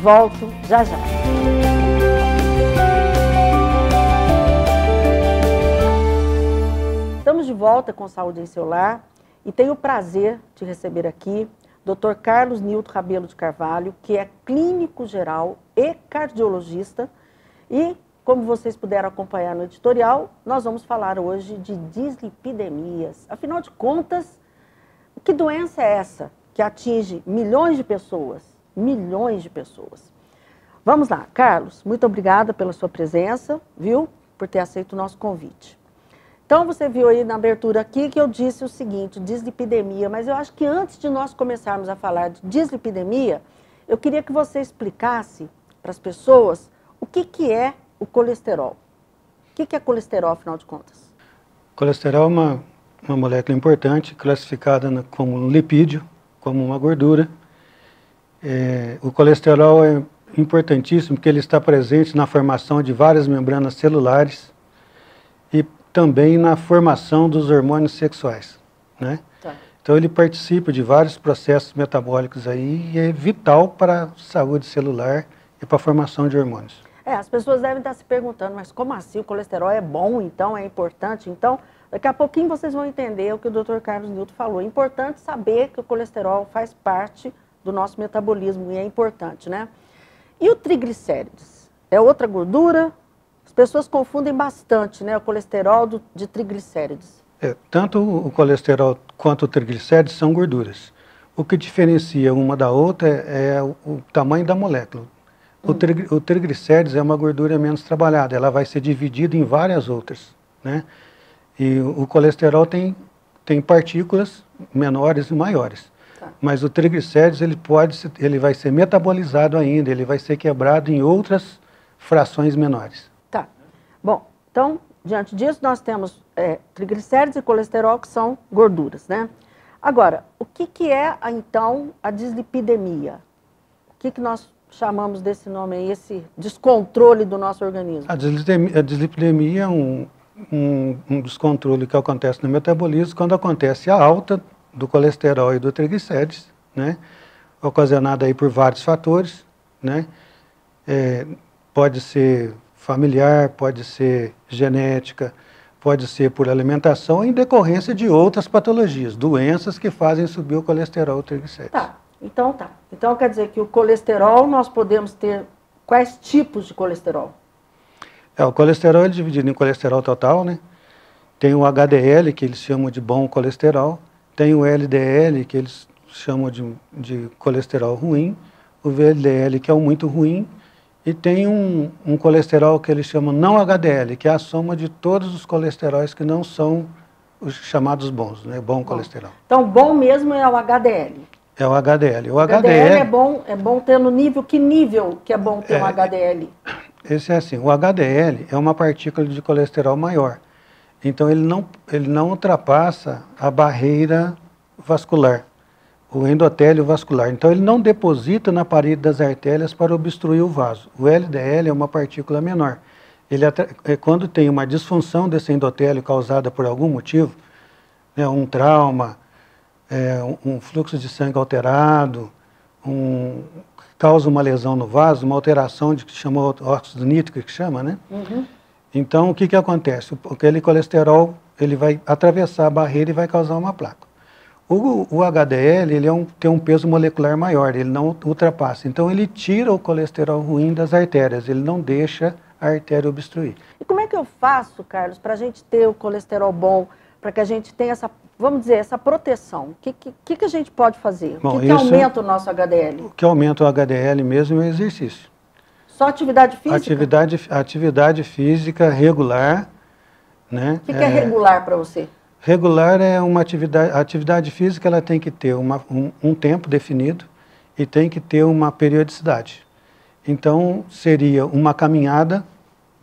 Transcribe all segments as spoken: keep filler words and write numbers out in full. Volto já já. Estamos de volta com Saúde em Seu Lar e tenho o prazer de receber aqui doutor Carlos Nilton Rabelo de Carvalho, que é clínico geral e cardiologista. E, como vocês puderam acompanhar no editorial, nós vamos falar hoje de dislipidemias. Afinal de contas, que doença é essa que atinge milhões de pessoas? Milhões de pessoas. Vamos lá, Carlos, muito obrigada pela sua presença, viu? Por ter aceito o nosso convite. Então, você viu aí na abertura aqui que eu disse o seguinte, dislipidemia, mas eu acho que antes de nós começarmos a falar de dislipidemia, eu queria que você explicasse para as pessoas o que, que é o colesterol. O que, que é colesterol, afinal de contas? Colesterol é uma, uma molécula importante, classificada na, como um lipídio, como uma gordura. É, o colesterol é importantíssimo porque ele está presente na formação de várias membranas celulares e também na formação dos hormônios sexuais, né? Tá. Então ele participa de vários processos metabólicos aí e é vital para a saúde celular e para a formação de hormônios. É, as pessoas devem estar se perguntando, mas como assim o colesterol é bom, então é importante? Então, daqui a pouquinho vocês vão entender o que o doutor Carlos Nilton falou. É importante saber que o colesterol faz parte do nosso metabolismo e é importante, né? E o triglicérides? É outra gordura? As pessoas confundem bastante, né, o colesterol do, de triglicérides. É, tanto o colesterol quanto o triglicérides são gorduras. O que diferencia uma da outra é, é o, o tamanho da molécula. O, hum. tri, o triglicérides é uma gordura menos trabalhada, ela vai ser dividida em várias outras, né? E o, o colesterol tem, tem partículas menores e maiores. Tá. Mas o triglicérides ele pode, ele vai ser metabolizado ainda, ele vai ser quebrado em outras frações menores. Bom, então, diante disso, nós temos é, triglicérides e colesterol, que são gorduras, né? Agora, o que, que é, então, a dislipidemia? O que, que nós chamamos desse nome aí, esse descontrole do nosso organismo? A dislipidemia, a dislipidemia é um, um, um descontrole que acontece no metabolismo quando acontece a alta do colesterol e do triglicérides, né? Ocasionada aí por vários fatores, né? É, pode ser familiar, pode ser genética, pode ser por alimentação, em decorrência de outras patologias, doenças que fazem subir o colesterol e o triglicérides. Tá, então tá. Então quer dizer que o colesterol, nós podemos ter quais tipos de colesterol? É, o colesterol é dividido em colesterol total, né? Tem o H D L, que eles chamam de bom colesterol, tem o L D L, que eles chamam de, de colesterol ruim, o V L D L, que é o muito ruim, e tem um, um colesterol que eles chamam não H D L, que é a soma de todos os colesteróis que não são os chamados bons, né? Bom, bom colesterol. Então, bom mesmo é o H D L. É o H D L. O, o H D L, H D L é bom, é bom ter no nível, que nível que é bom ter é, um H D L? Esse é assim, o H D L é uma partícula de colesterol maior. Então, ele não, ele não ultrapassa a barreira vascular, o endotélio vascular. Então, ele não deposita na parede das artérias para obstruir o vaso. O L D L é uma partícula menor. Ele é, quando tem uma disfunção desse endotélio causada por algum motivo, né, um trauma, é, um fluxo de sangue alterado, um, causa uma lesão no vaso, uma alteração de que chama óxido nítrico, que chama, né? Uhum. Então, o que, que acontece? Aquele colesterol ele vai atravessar a barreira e vai causar uma placa. O, o H D L ele é um, tem um peso molecular maior, ele não ultrapassa. Então, ele tira o colesterol ruim das artérias, ele não deixa a artéria obstruir. E como é que eu faço, Carlos, para a gente ter o colesterol bom, para que a gente tenha essa, vamos dizer, essa proteção? O que, que, que a gente pode fazer? Bom, o que, que aumenta o nosso H D L? O que aumenta o H D L mesmo é o exercício. Só atividade física? Atividade, atividade física regular, né? O que, que é, é regular para você? Regular é uma atividade, a atividade física ela tem que ter uma, um, um tempo definido e tem que ter uma periodicidade. Então, seria uma caminhada,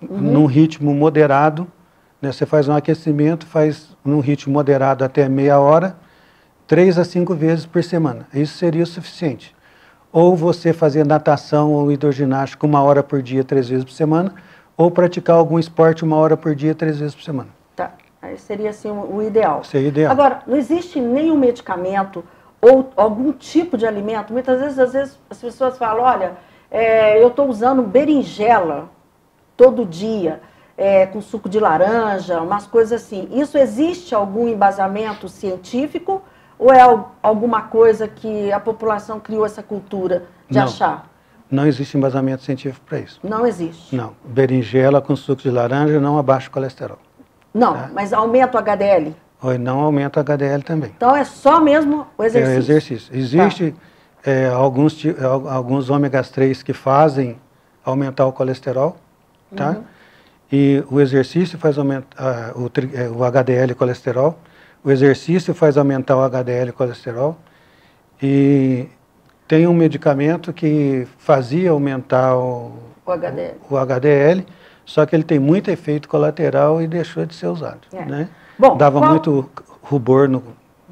uhum, num ritmo moderado, né? Você faz um aquecimento, faz num ritmo moderado até meia hora, três a cinco vezes por semana. Isso seria o suficiente. Ou você fazer natação ou hidroginástica uma hora por dia, três vezes por semana, ou praticar algum esporte uma hora por dia, três vezes por semana. Tá. Aí seria assim o ideal. Seria ideal. Agora, não existe nenhum medicamento ou algum tipo de alimento? Muitas vezes, às vezes as pessoas falam, olha, é, eu estou usando berinjela todo dia, é, com suco de laranja, umas coisas assim. Isso existe algum embasamento científico ou é alguma coisa que a população criou essa cultura de não, achar? Não existe embasamento científico para isso. Não existe? Não. Berinjela com suco de laranja não abaixa o colesterol. Não, tá? Mas aumenta o H D L? Ou não aumenta o H D L também. Então é só mesmo o exercício? É o exercício. Existe tá. é, alguns, alguns ômegas três que fazem aumentar o colesterol, tá? Uhum. E o exercício faz aumentar uh, o, uh, o H D L colesterol. O exercício faz aumentar o H D L colesterol. E tem um medicamento que fazia aumentar o, o, H D L. o, o H D L, só que ele tem muito efeito colateral e deixou de ser usado. É. Né? Bom, Dava qual... muito rubor no,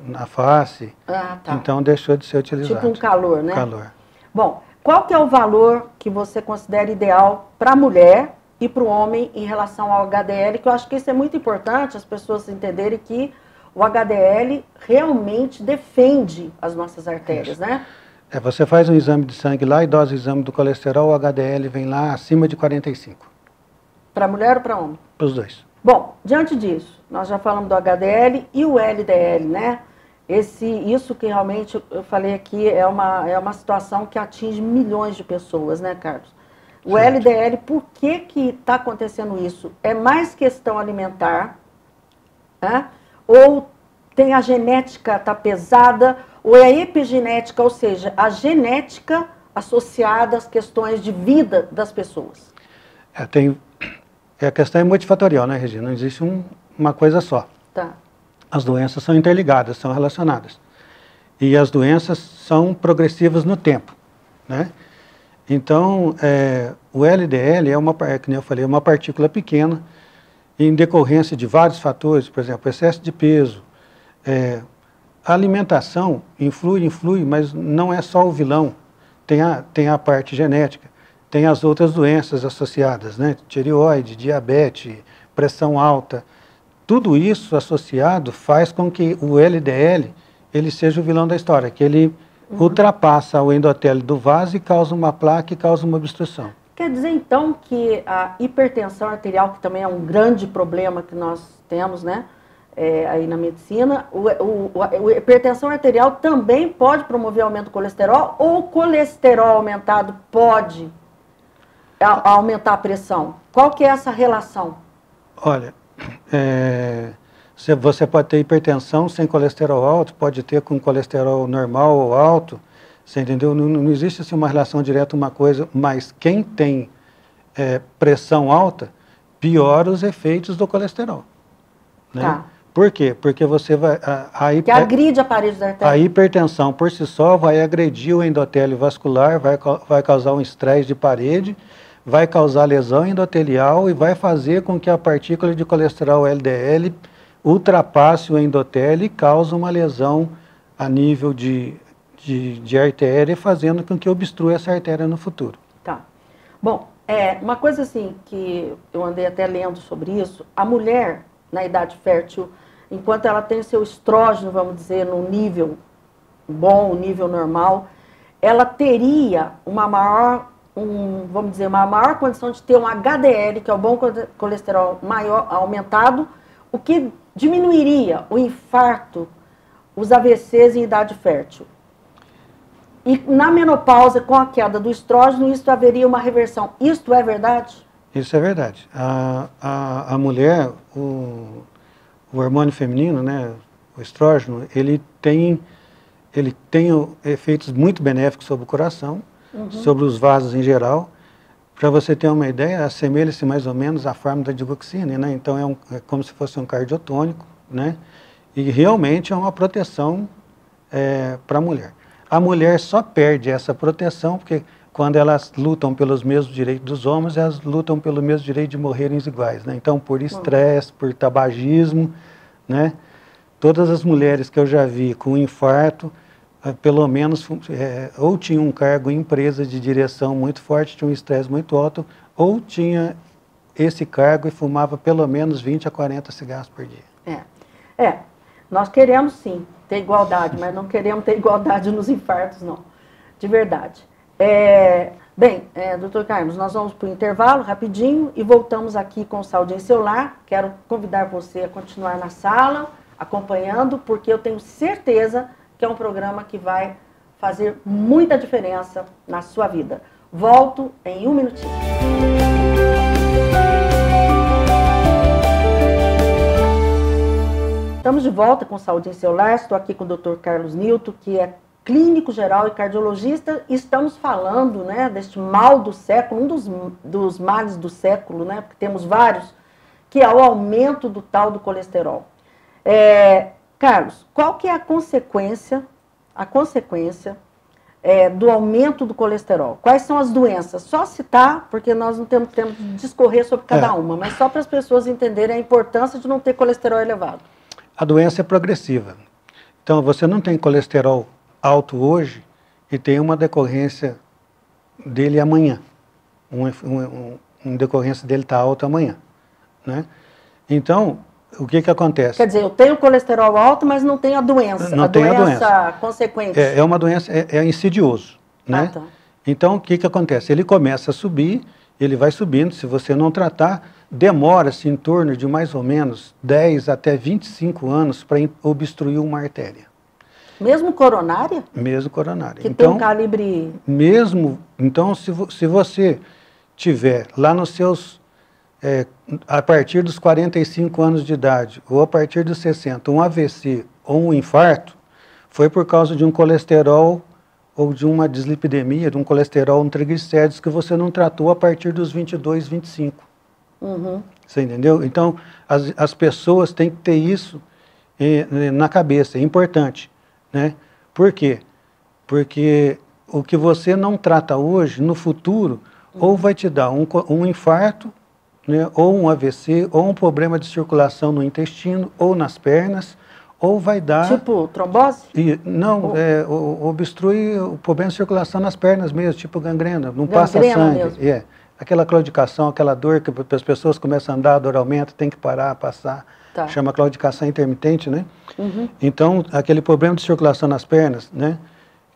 na face, ah, tá. então deixou de ser utilizado. Tipo um calor, né? Calor. Bom, qual que é o valor que você considera ideal para a mulher e para o homem em relação ao H D L? Que eu acho que isso é muito importante, as pessoas entenderem que o H D L realmente defende as nossas artérias, isso. né? É, você faz um exame de sangue lá e dose o exame do colesterol, o H D L vem lá acima de quarenta e cinco. Para mulher ou para homem? Para os dois. Bom, diante disso, nós já falamos do H D L e o L D L, né? Esse, isso que realmente eu falei aqui é uma, é uma situação que atinge milhões de pessoas, né, Carlos? O certo. L D L, por que que está acontecendo isso? É mais questão alimentar, né? Ou tem a genética, está pesada, ou é a epigenética, ou seja, a genética associada às questões de vida das pessoas? É, tem... A questão é multifatorial, né, Regina? Não existe um, uma coisa só. Tá. As doenças são interligadas, são relacionadas. E as doenças são progressivas no tempo, né? Então, é, o L D L é uma, é, como eu falei, uma partícula pequena, em decorrência de vários fatores, por exemplo, excesso de peso. É, a alimentação influi, influi, mas não é só o vilão. Tem a, tem a parte genética. Tem as outras doenças associadas, né? Tireoide, diabetes, pressão alta. Tudo isso associado faz com que o L D L ele seja o vilão da história, que ele uhum. ultrapassa o endotélio do vaso e causa uma placa e causa uma obstrução. Quer dizer, então, que a hipertensão arterial, que também é um grande problema que nós temos, né? É, aí na medicina, o, o, o, a hipertensão arterial também pode promover aumento do colesterol ou o colesterol aumentado pode... A aumentar a pressão. Qual que é essa relação? Olha, é, você pode ter hipertensão sem colesterol alto, pode ter com colesterol normal ou alto, você entendeu? Não, não existe assim, uma relação direta, uma coisa, mas quem tem é, pressão alta, piora os efeitos do colesterol. Né? Tá. Por quê? Porque você vai... A, a hiper... Que agride a parede da artéria. A hipertensão por si só vai agredir o endotélio vascular, vai, vai causar um estresse de parede, vai causar lesão endotelial e vai fazer com que a partícula de colesterol L D L ultrapasse o endotélio e cause uma lesão a nível de, de, de artéria, fazendo com que obstrua essa artéria no futuro. Tá. Bom, é, uma coisa assim que eu andei até lendo sobre isso, a mulher na idade fértil, enquanto ela tem seu estrógeno, vamos dizer, no nível bom, nível normal, ela teria uma maior... Um, vamos dizer, uma maior condição de ter um H D L, que é o bom colesterol maior, aumentado, o que diminuiria o infarto, os A V Cs em idade fértil. E na menopausa, com a queda do estrógeno, isto haveria uma reversão. Isto é verdade? Isso é verdade. A, a, a mulher, o, o hormônio feminino, né, o estrógeno, ele tem, ele tem efeitos muito benéficos sobre o coração, Uhum. sobre os vasos em geral. Para você ter uma ideia, assemelha-se mais ou menos à forma da digoxina, né? Então é, um, é como se fosse um cardiotônico, né? E realmente é uma proteção é, para a mulher. A mulher só perde essa proteção porque quando elas lutam pelos mesmos direitos dos homens, elas lutam pelo mesmo direito de morrerem iguais, né? Então por estresse, por tabagismo, né? Todas as mulheres que eu já vi com infarto, pelo menos, é, ou tinha um cargo em empresa de direção muito forte, tinha um estresse muito alto, ou tinha esse cargo e fumava pelo menos vinte a quarenta cigarros por dia. É, é. Nós queremos sim ter igualdade, mas não queremos ter igualdade nos infartos, não, de verdade. É, Bem, é, doutor Carlos, nós vamos para o intervalo rapidinho e voltamos aqui com Saúde em Seu Lar. Quero convidar você a continuar na sala, acompanhando, porque eu tenho certeza que é um programa que vai fazer muita diferença na sua vida. Volto em um minutinho. Estamos de volta com Saúde em Seu Lar. Estou aqui com o doutor Carlos Nilton, que é clínico geral e cardiologista. Estamos falando, né, deste mal do século, um dos, dos males do século, né, porque temos vários, que é o aumento do tal do colesterol. É, Carlos, qual que é a consequência, a consequência é, do aumento do colesterol? Quais são as doenças? Só citar, porque nós não temos tempo de discorrer sobre cada é. uma, mas só para as pessoas entenderem a importância de não ter colesterol elevado. A doença é progressiva. Então, você não tem colesterol alto hoje e tem uma decorrência dele amanhã. Um, um, um decorrência dele está alto amanhã, né? Então, o que que acontece? Quer dizer, eu tenho colesterol alto, mas não tenho a doença. Não tenho a doença consequente. É, é uma doença, é, é insidioso, né? Ah, tá. Então, o que que acontece? Ele começa a subir, ele vai subindo, se você não tratar, demora-se em torno de mais ou menos dez até vinte e cinco anos para obstruir uma artéria. Mesmo coronária? Mesmo coronária. Que então, tem um calibre... Mesmo... Então, se, vo, se você tiver lá nos seus... É, a partir dos quarenta e cinco anos de idade, ou a partir dos sessenta, um A V C ou um infarto, foi por causa de um colesterol ou de uma dislipidemia, de um colesterol, um triglicéridos, que você não tratou a partir dos vinte e dois, vinte e cinco. Uhum. Você entendeu? Então, as, as pessoas têm que ter isso eh, na cabeça, é importante. Né? Por quê? Porque o que você não trata hoje, no futuro, uhum, ou vai te dar um, um infarto, né, ou um A V C, ou um problema de circulação no intestino, ou nas pernas, ou vai dar... Tipo trombose? E, não, ou... é, obstrui o problema de circulação nas pernas mesmo, tipo gangrena, não gangrena passa sangue. Mesmo. É. Aquela claudicação, aquela dor que as pessoas começam a andar, a dor aumenta, tem que parar, passar, tá, chama claudicação intermitente, né? Uhum. Então, aquele problema de circulação nas pernas, né,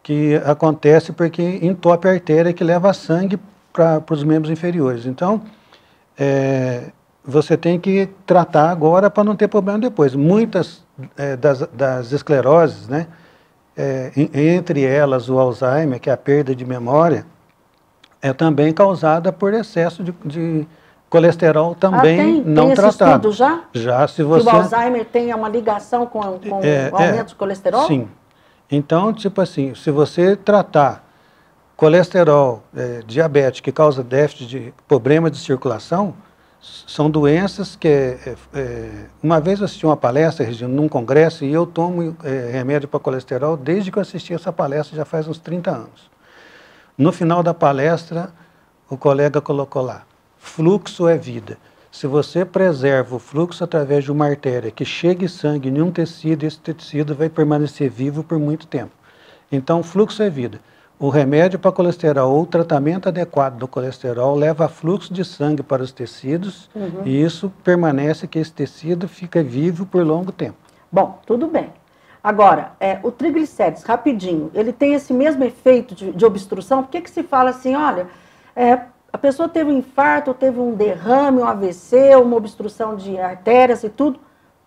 que acontece porque entope a artéria que leva sangue para os membros inferiores. Então... É, você tem que tratar agora para não ter problema depois. Muitas é, das, das escleroses, né, é, entre elas o Alzheimer, que é a perda de memória, é também causada por excesso de, de colesterol também ah, tem, não tem tratado. Esse estudo já? Já, se você... Que o Alzheimer tem uma ligação com, com é, o aumento é, de colesterol? Sim. Então, tipo assim, se você tratar colesterol, é, diabetes, que causa déficit de problema de circulação, são doenças que... É, é, uma vez eu assisti uma palestra, Regina, num congresso, e eu tomo é, remédio para colesterol desde que eu assisti essa palestra, já faz uns trinta anos. No final da palestra, o colega colocou lá, fluxo é vida. Se você preserva o fluxo através de uma artéria que chegue sangue em um tecido, esse tecido vai permanecer vivo por muito tempo. Então, fluxo é vida. O remédio para colesterol ou o tratamento adequado do colesterol leva fluxo de sangue para os tecidos, uhum, e isso permanece que esse tecido fica vivo por longo tempo. Bom, tudo bem. Agora, é, o triglicérides, rapidinho, ele tem esse mesmo efeito de, de obstrução? Por que que se fala assim, olha, é, a pessoa teve um infarto, teve um derrame, um A V C, uma obstrução de artérias e tudo,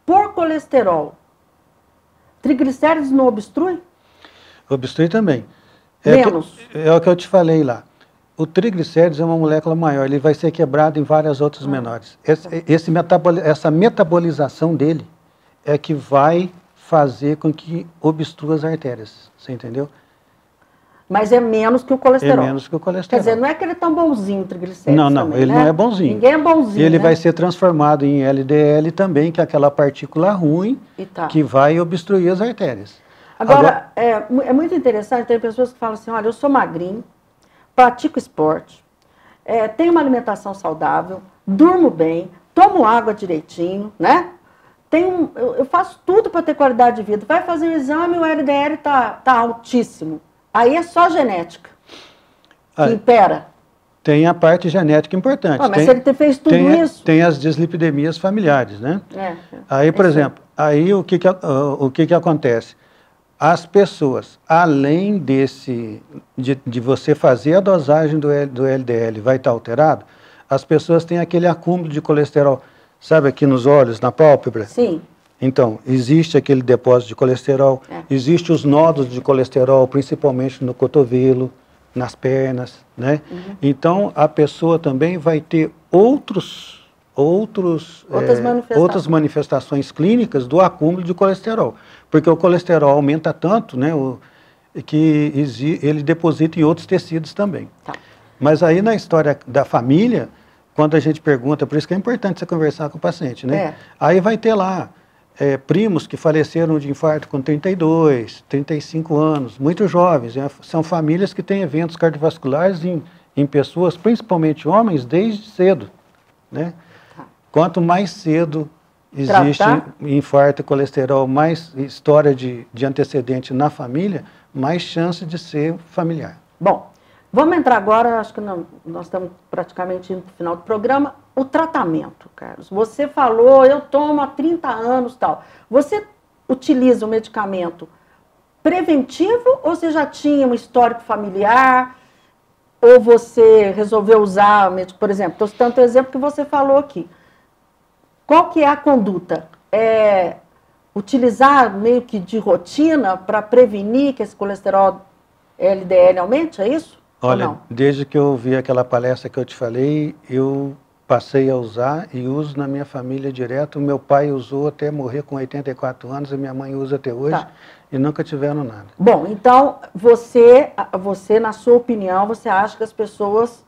por colesterol? Triglicérides não obstrui? Obstrui também. É, que, é o que eu te falei lá. O triglicérides é uma molécula maior, ele vai ser quebrado em várias outras ah, menores. Esse, esse metaboli, essa metabolização dele é que vai fazer com que obstrua as artérias, você entendeu? Mas é menos que o colesterol. É menos que o colesterol. Quer dizer, não é que ele é tão bonzinho, o triglicérides. Não, não, também, ele, né, não é bonzinho. Ninguém é bonzinho. Ele, né, vai ser transformado em L D L também, que é aquela partícula ruim, tá, que vai obstruir as artérias. Agora, Agora é, é muito interessante, tem pessoas que falam assim, olha, eu sou magrinho, pratico esporte, é, tenho uma alimentação saudável, durmo bem, tomo água direitinho, né? Tenho, eu, eu faço tudo para ter qualidade de vida. Vai fazer um exame, o L D L tá, tá altíssimo. Aí é só genética que olha, impera. Tem a parte genética importante. Ah, mas tem, se ele fez tudo tem, isso... Tem as dislipidemias familiares, né? É, aí, por é exemplo, sim. aí o que que, o que que acontece? as pessoas, além desse, de, de você fazer a dosagem do, do L D L, vai estar alterado, as pessoas têm aquele acúmulo de colesterol, sabe, aqui nos olhos, na pálpebra? Sim. Então, existe aquele depósito de colesterol, é. Existe os nódulos de colesterol, principalmente no cotovelo, nas pernas, né? Uhum. Então, a pessoa também vai ter outros... Outros, outras, é, manifestações. outras manifestações clínicas do acúmulo de colesterol. Porque o colesterol aumenta tanto, né, o, que ele deposita em outros tecidos também. Tá. Mas aí na história da família, quando a gente pergunta, por isso que é importante você conversar com o paciente, né? É. Aí vai ter lá é, primos que faleceram de infarto com trinta e dois, trinta e cinco anos, muito jovens. Né? São famílias que têm eventos cardiovasculares em, em pessoas, principalmente homens, desde cedo, né? Quanto mais cedo existe Tratar. infarto, colesterol, mais história de, de antecedente na família, mais chance de ser familiar. Bom, vamos entrar agora, acho que não, nós estamos praticamente indo para o final do programa, o tratamento, Carlos. Você falou, eu tomo há trinta anos e tal. Você utiliza o medicamento preventivo ou você já tinha um histórico familiar? Ou você resolveu usar, por exemplo, estou citando o exemplo que você falou aqui. Qual que é a conduta? É utilizar meio que de rotina para prevenir que esse colesterol L D L aumente, é isso? Olha, desde que eu vi aquela palestra que eu te falei, eu passei a usar e uso na minha família direto. Meu pai usou até morrer com oitenta e quatro anos e minha mãe usa até hoje. Tá. E nunca tiveram nada. Bom, então você, você, na sua opinião, você acha que as pessoas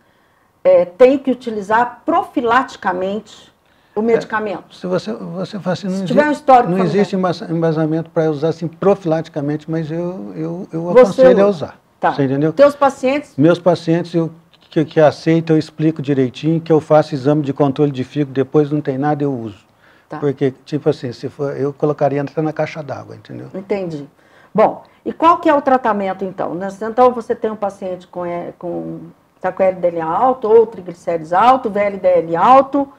é, têm que utilizar profilaticamente o medicamento? É, se você, você fala assim, não, se existe, tiver um histórico não existe embasamento para usar assim profilaticamente, mas eu, eu, eu aconselho você, a usar. Tá. Você entendeu? Teus pacientes? Meus pacientes, eu, que, que aceitam, eu explico direitinho, que eu faço exame de controle de fígado, depois não tem nada, eu uso. Tá. Porque, tipo assim, se for, eu colocaria até na caixa d'água, entendeu? Entendi. Bom, e qual que é o tratamento, então? Então, você tem um paciente com com, tá com L D L alto, ou triglicérides alto, V L D L alto,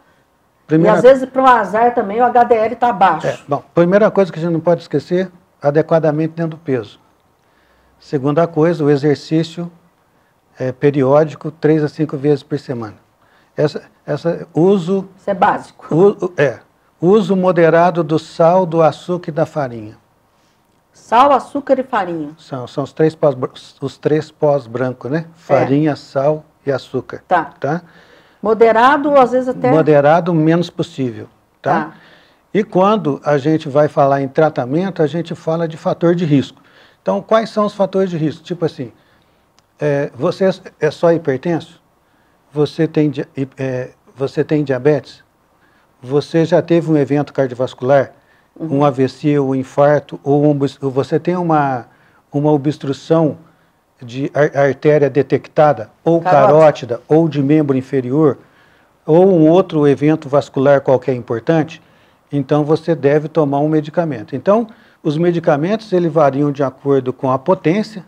primeira... e às vezes, para o azar também, o H D L está baixo. É, bom, primeira coisa que a gente não pode esquecer, adequadamente dentro do peso. Segunda coisa, o exercício é, periódico, três a cinco vezes por semana. Essa, essa uso... Isso é básico. U, é. Uso moderado do sal, do açúcar e da farinha. Sal, açúcar e farinha. São, são os três pós, os três pós brancos, né? Farinha, é. sal e açúcar. Tá. Tá? Moderado ou às vezes até... Moderado, menos possível. Tá? Tá. E quando a gente vai falar em tratamento, a gente fala de fator de risco. Então, quais são os fatores de risco? Tipo assim, é, você é só hipertenso? Você tem, é, você tem diabetes? Você já teve um evento cardiovascular, uhum. um A V C, ou um infarto, ou um, você tem uma, uma obstrução de ar, artéria detectada, ou carótida, ou de membro inferior, ou um outro evento vascular qualquer importante, então você deve tomar um medicamento. Então, os medicamentos eles variam de acordo com a potência,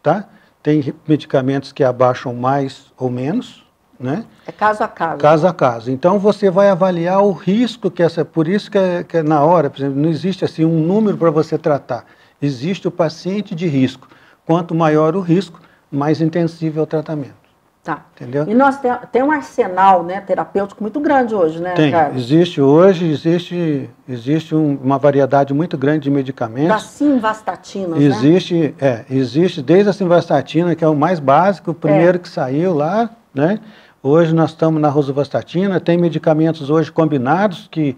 tá? Tem medicamentos que abaixam mais ou menos, né? É caso a caso. Caso a caso. Então você vai avaliar o risco que essa... Por isso que, é, que é na hora, por exemplo, não existe assim um número para você tratar. Existe o paciente de risco. Quanto maior o risco, mais intensivo é o tratamento. Tá. Entendeu? E nós tem, tem um arsenal, né, terapêutico muito grande hoje, né, tem. Carlos? Existe hoje, existe, existe um, uma variedade muito grande de medicamentos. Da simvastatina, existe, né? É, existe desde a simvastatina, que é o mais básico, o primeiro é. que saiu lá, né? Hoje nós estamos na rosuvastatina, tem medicamentos hoje combinados, que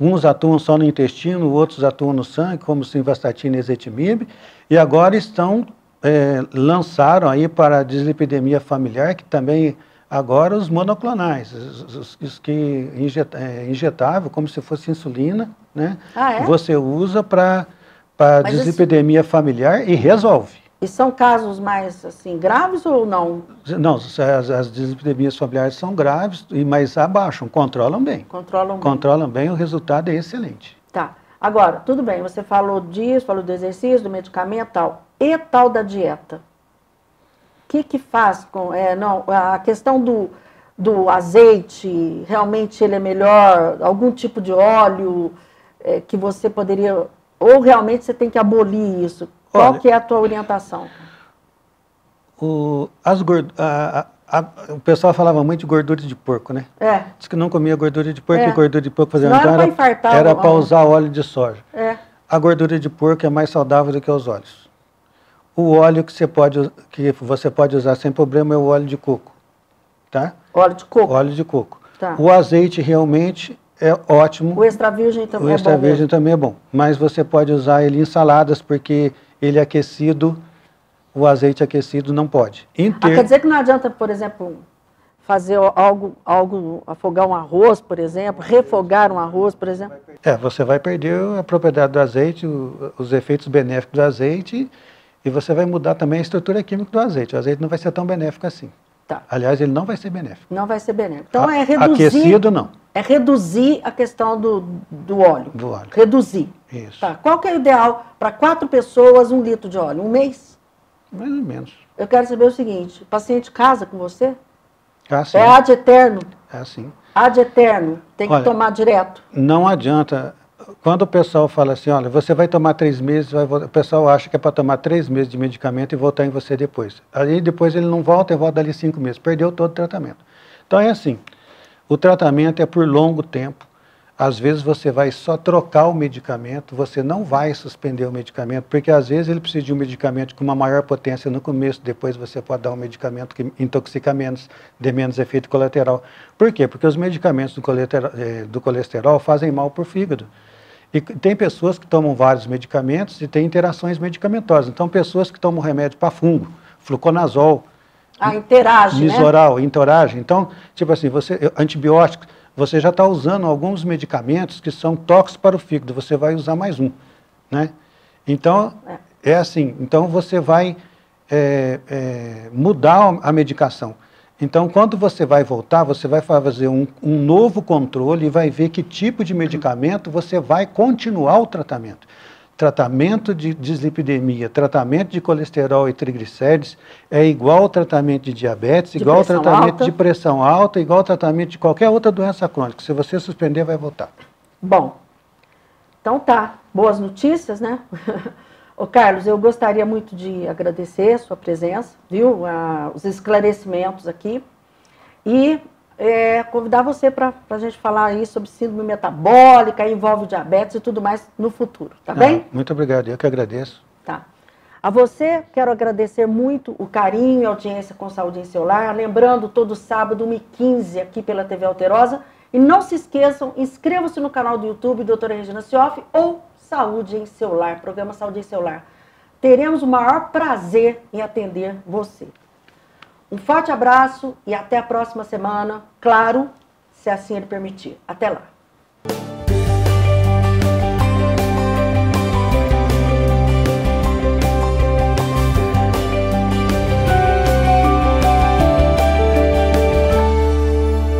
uns atuam só no intestino, outros atuam no sangue, como simvastatina e ezetimibe, e agora estão, é, lançaram aí para a dislipidemia familiar, que também agora os monoclonais, os, os, os que injeta, é, injetável, como se fosse insulina, né? Ah, é? Você usa para a dislipidemia esse... familiar e resolve. E são casos mais, assim, graves ou não? Não, as, as dislipidemias familiares são graves, mas abaixam, controlam bem. Controlam bem. Controlam bem, o resultado é excelente. Tá. Agora, tudo bem, você falou disso, falou do exercício, do medicamento e tal. E tal da dieta? O que que faz com... É, não, a questão do, do azeite, realmente ele é melhor? Algum tipo de óleo é, que você poderia... Ou realmente você tem que abolir isso? Qual Olha, que é a tua orientação? O, as gord, a, a, a, o pessoal falava muito de gordura de porco, né? É. Diz que não comia gordura de porco, é. e gordura de porco fazia... Não então era para era para usar óleo de soja. É. A gordura de porco é mais saudável do que os óleos. O óleo que você pode, que você pode usar sem problema é o óleo de coco. Tá? Óleo de coco? Óleo de coco. Tá. O azeite realmente é ótimo. O extra virgem também é bom. O extra virgem também é bom. Mas você pode usar ele em saladas, porque ele é aquecido, o azeite aquecido não pode. Ter... Ah, quer dizer que não adianta, por exemplo, fazer algo, algo, afogar um arroz, por exemplo, refogar um arroz, por exemplo? É, você vai perder a propriedade do azeite, o, os efeitos benéficos do azeite, e você vai mudar também a estrutura química do azeite. O azeite não vai ser tão benéfico assim. Tá. Aliás, ele não vai ser benéfico. Não vai ser benéfico. Então é reduzir... Aquecido, não. É reduzir a questão do, do óleo. Do óleo. Reduzir. Isso. Tá. Qual que é o ideal para quatro pessoas um litro de óleo? Um mês? Mais ou menos. Eu quero saber o seguinte, o paciente casa com você? Ah, sim. É ad eterno? É assim. Ad eterno. Tem que olha, tomar direto. Não adianta. Quando o pessoal fala assim, olha, você vai tomar três meses, vai voltar. O pessoal acha que é para tomar três meses de medicamento e voltar em você depois. Aí depois ele não volta e volta dali cinco meses. Perdeu todo o tratamento. Então é assim, o tratamento é por longo tempo. Às vezes você vai só trocar o medicamento, você não vai suspender o medicamento, porque às vezes ele precisa de um medicamento com uma maior potência no começo, depois você pode dar um medicamento que intoxica menos, dê menos efeito colateral. Por quê? Porque os medicamentos do colesterol, do colesterol fazem mal para o fígado. E tem pessoas que tomam vários medicamentos e têm interações medicamentosas. Então, pessoas que tomam remédio para fungo, fluconazol, ah, interage, nisoral, né? interage. Então, tipo assim, você, antibióticos, você já está usando alguns medicamentos que são tóxicos para o fígado, você vai usar mais um, né? Então, é, é assim, então você vai é, é, mudar a medicação. Então, quando você vai voltar, você vai fazer um, um novo controle e vai ver que tipo de medicamento você vai continuar o tratamento. Tratamento de dislipidemia, tratamento de colesterol e triglicérides é igual ao tratamento de diabetes, de igual ao tratamento alta. de pressão alta, igual ao tratamento de qualquer outra doença crônica. Se você suspender, vai voltar. Bom, então tá. Boas notícias, né? Ô, Carlos, eu gostaria muito de agradecer a sua presença, viu? A, os esclarecimentos aqui. E é, convidar você para a gente falar aí sobre síndrome metabólica, envolve diabetes e tudo mais no futuro, tá ah, bem? Muito obrigado, eu que agradeço. Tá. A você, quero agradecer muito o carinho e audiência com Saúde em Seu Lar, lembrando, todo sábado, uma e quinze, aqui pela T V Alterosa, e não se esqueçam, inscrevam-se no canal do YouTube, Doutora Regina Cioffi, ou Saúde em Seu Lar, programa Saúde em Seu Lar. Teremos o maior prazer em atender você. Um forte abraço e até a próxima semana, claro, se assim ele permitir. Até lá!